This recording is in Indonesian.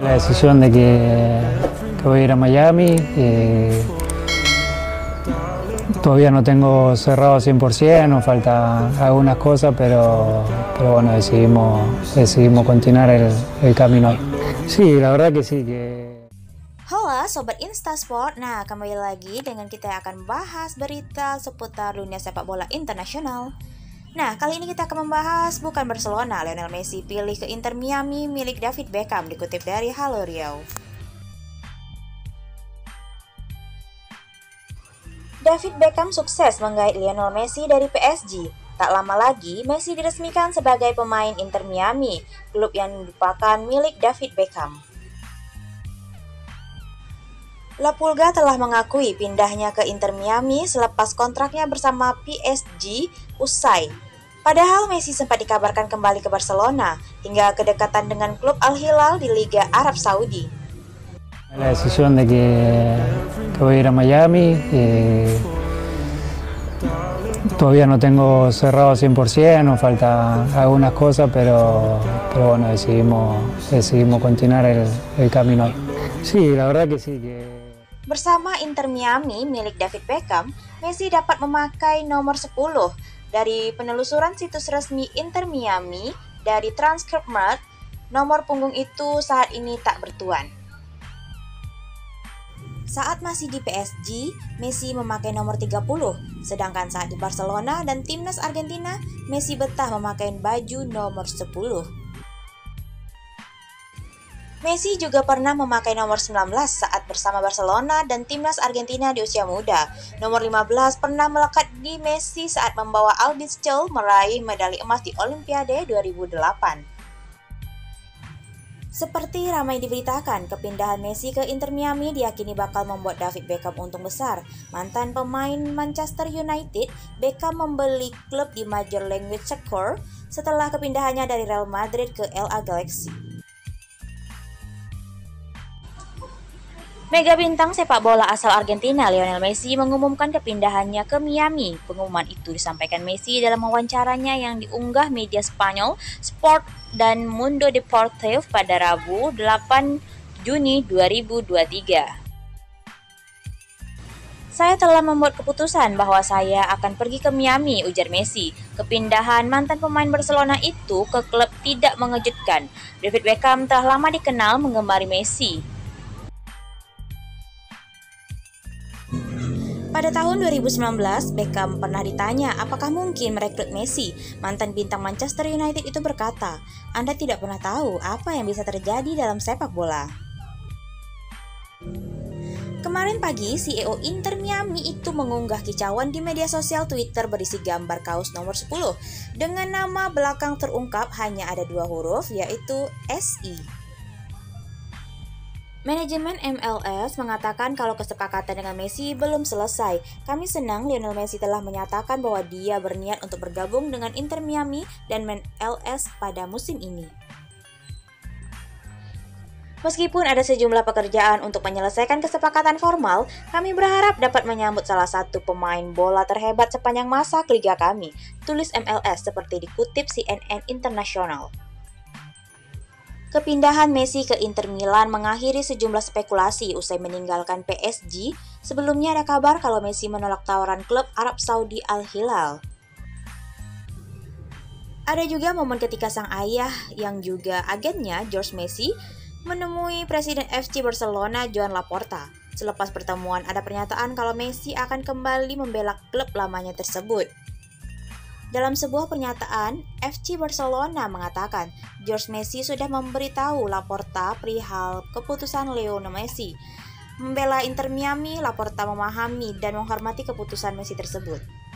La decisión de que voy a ir a Miami, todavía no tengo cerrado 100%, nos faltan algunas cosas, pero bueno, decidimos continuar el camino. Sí, la verdad que sí. Halo Sobat Instasport, nah kembali lagi dengan kita yang akan bahas berita seputar dunia sepak bola internasional. Nah, kali ini kita akan membahas bukan Barcelona, Lionel Messi pilih ke Inter Miami milik David Beckham, dikutip dari Halo Riau. David Beckham sukses menggait Lionel Messi dari PSG. Tak lama lagi, Messi diresmikan sebagai pemain Inter Miami, klub yang merupakan milik David Beckham. La Pulga telah mengakui pindahnya ke Inter Miami selepas kontraknya bersama PSG usai. Padahal Messi sempat dikabarkan kembali ke Barcelona hingga kedekatan dengan klub Al Hilal di Liga Arab Saudi. La decisión de que voy a ir a Miami, todavía no tengo cerrado 100%, nos faltan algunas cosas, pero bueno, decidimos continuar el camino. Sí, la verdad que sí. Bersama Inter Miami milik David Beckham, Messi dapat memakai nomor 10. Dari penelusuran situs resmi Inter Miami dari Transfermarkt, nomor punggung itu saat ini tak bertuan. Saat masih di PSG, Messi memakai nomor 30, sedangkan saat di Barcelona dan timnas Argentina, Messi betah memakai baju nomor 10. Messi juga pernah memakai nomor 19 saat bersama Barcelona dan timnas Argentina di usia muda. Nomor 15 pernah melekat di Messi saat membawa Albiceleste meraih medali emas di Olimpiade 2008. Seperti ramai diberitakan, kepindahan Messi ke Inter Miami diyakini bakal membuat David Beckham untung besar. Mantan pemain Manchester United, Beckham membeli klub di Major League Soccer setelah kepindahannya dari Real Madrid ke LA Galaxy. Mega bintang sepak bola asal Argentina, Lionel Messi mengumumkan kepindahannya ke Miami. Pengumuman itu disampaikan Messi dalam wawancaranya yang diunggah media Spanyol, Sport, dan Mundo Deportivo pada Rabu 8 Juni 2023. Saya telah membuat keputusan bahwa saya akan pergi ke Miami, ujar Messi. Kepindahan mantan pemain Barcelona itu ke klub tidak mengejutkan. David Beckham telah lama dikenal menggemari Messi. Pada tahun 2019, Beckham pernah ditanya apakah mungkin merekrut Messi. Mantan bintang Manchester United itu berkata, "Anda tidak pernah tahu apa yang bisa terjadi dalam sepak bola." Kemarin pagi, CEO Inter Miami itu mengunggah kicauan di media sosial Twitter berisi gambar kaos nomor 10 dengan nama belakang terungkap hanya ada 2 huruf, yaitu SI. Manajemen MLS mengatakan kalau kesepakatan dengan Messi belum selesai. Kami senang Lionel Messi telah menyatakan bahwa dia berniat untuk bergabung dengan Inter Miami dan MLS pada musim ini. Meskipun ada sejumlah pekerjaan untuk menyelesaikan kesepakatan formal, kami berharap dapat menyambut salah satu pemain bola terhebat sepanjang masa ke liga kami, tulis MLS seperti dikutip CNN International. Kepindahan Messi ke Inter Milan mengakhiri sejumlah spekulasi usai meninggalkan PSG. Sebelumnya ada kabar kalau Messi menolak tawaran klub Arab Saudi Al Hilal. Ada juga momen ketika sang ayah yang juga agennya, Jorge Messi, menemui Presiden FC Barcelona, Joan Laporta. Selepas pertemuan ada pernyataan kalau Messi akan kembali membela klub lamanya tersebut. Dalam sebuah pernyataan, FC Barcelona mengatakan Jorge Messi sudah memberitahu Laporta perihal keputusan Lionel Messi. Membela Inter Miami, Laporta memahami dan menghormati keputusan Messi tersebut.